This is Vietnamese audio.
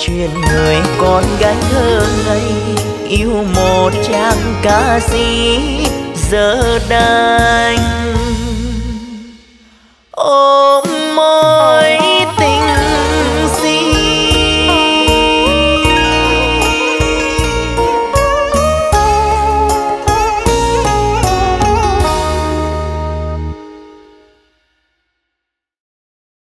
chuyện người con gái thơ ngây yêu một chàng ca sĩ giờ đành.